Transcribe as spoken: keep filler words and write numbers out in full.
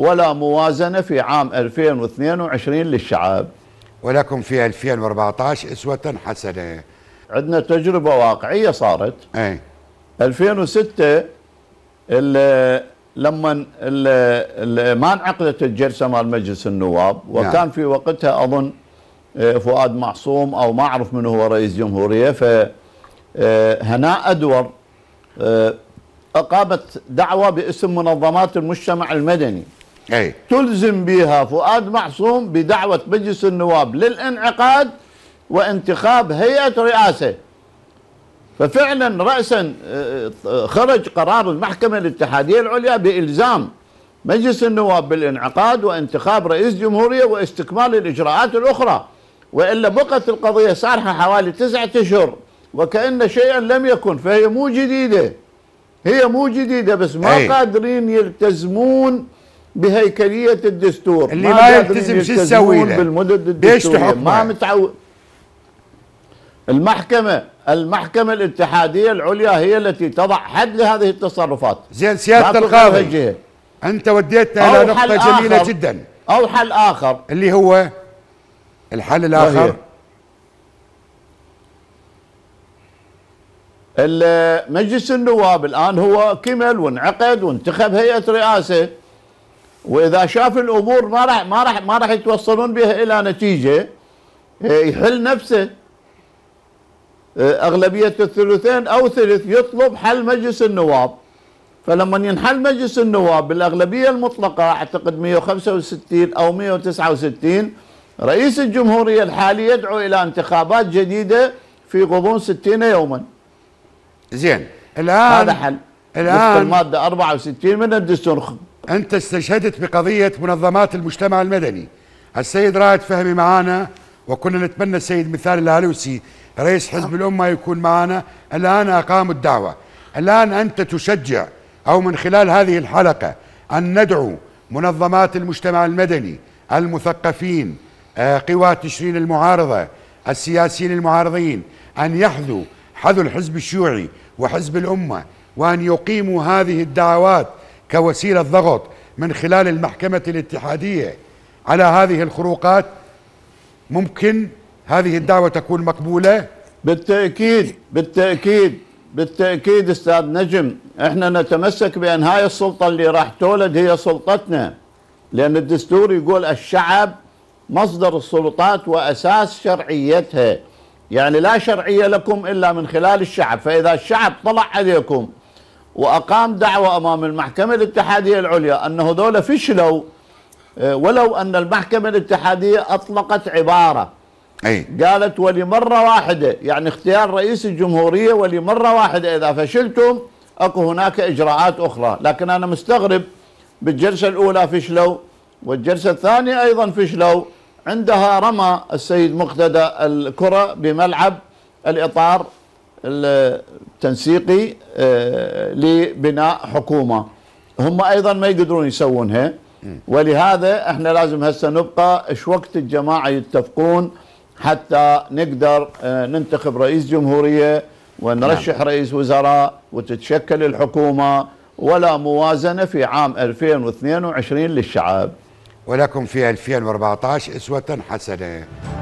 ولا موازنة في عام ألفين واثنين وعشرين للشعب. ولكم في ألفين وأربعة عشر أسوة حسنة. عندنا تجربة واقعية صارت. أي. ألفين وستة اللي لما اللي ما انعقدت الجلسة مال مجلس النواب، وكان نعم. في وقتها أظن فؤاد معصوم أو ما أعرف من هو رئيس جمهورية، فهناء أدور أقامت دعوة باسم منظمات المجتمع المدني أي. تلزم بها فؤاد معصوم بدعوة مجلس النواب للانعقاد وانتخاب هيئة رئاسة. ففعلا رأسا خرج قرار المحكمة الاتحادية العليا بإلزام مجلس النواب بالانعقاد وانتخاب رئيس جمهورية واستكمال الإجراءات الأخرى، وإلا بقت القضية سارحة حوالي تسعة أشهر وكأن شيئا لم يكن. فهي مو جديدة، هي مو جديدة، بس ما أي. قادرين يلتزمون بهيكلية الدستور. اللي ما, ما يلتزم شو يسوي له؟ بالمدد الدستورية ما متعود. المحكمة المحكمة الاتحادية العليا هي التي تضع حد لهذه التصرفات. زين سيادة القاضي، أنت وديتنا إلى نقطة جميلة جدا. أو حل آخر اللي هو الحل الآخر مجلس النواب الآن هو كمل وانعقد وانتخب هيئة رئاسة، وإذا شاف الأمور ما راح ما راح ما راح يتوصلون بها إلى نتيجة يحل نفسه. أغلبية الثلثين أو ثلث يطلب حل مجلس النواب، فلما ينحل مجلس النواب بالأغلبية المطلقة أعتقد مئة وخمسة وستين أو مئة وتسعة وستين، رئيس الجمهورية الحالي يدعو إلى انتخابات جديدة في غضون ستين يوما. زين الآن هذا حل الآن المادة أربعة وستين من الدستور. أنت استشهدت بقضية منظمات المجتمع المدني. السيد رائد فهمي معانا، وكنا نتمنى السيد مثال العلوسي رئيس حزب الأمة يكون معنا. الآن أقاموا الدعوة. الآن أنت تشجع أو من خلال هذه الحلقة أن ندعو منظمات المجتمع المدني، المثقفين، قوى تشرين المعارضة، السياسيين المعارضين، أن يحذوا حذو الحزب الشيوعي وحزب الأمة، وأن يقيموا هذه الدعوات كوسيلة ضغط من خلال المحكمة الاتحادية على هذه الخروقات. ممكن هذه الدعوة تكون مقبولة؟ بالتأكيد بالتأكيد بالتأكيد أستاذ نجم. احنا نتمسك بأن هاي السلطة اللي راح تولد هي سلطتنا، لأن الدستور يقول الشعب مصدر السلطات وأساس شرعيتها، يعني لا شرعية لكم إلا من خلال الشعب. فإذا الشعب طلع عليكم وأقام دعوة أمام المحكمة الاتحادية العليا أن هذول فشلوا، ولو أن المحكمة الاتحادية أطلقت عبارة أي. قالت ولمرة واحدة، يعني اختيار رئيس الجمهورية ولمرة واحدة، إذا فشلتم أكو هناك إجراءات أخرى. لكن أنا مستغرب، بالجلسة الأولى فشلوا والجلسة الثانية أيضا فشلوا. عندها رمى السيد مقتدى الكرة بملعب الإطار التنسيقي لبناء حكومة، هم أيضا ما يقدرون يسوونها. ولهذا احنا لازم هسه نبقى ايش وقت الجماعة يتفقون حتى نقدر ننتخب رئيس جمهورية ونرشح نعم. رئيس وزراء وتتشكل الحكومة، ولا موازنة في عام ألفين واثنين وعشرين للشعب. ولكم في ألفين وأربعة عشر أسوة حسنة.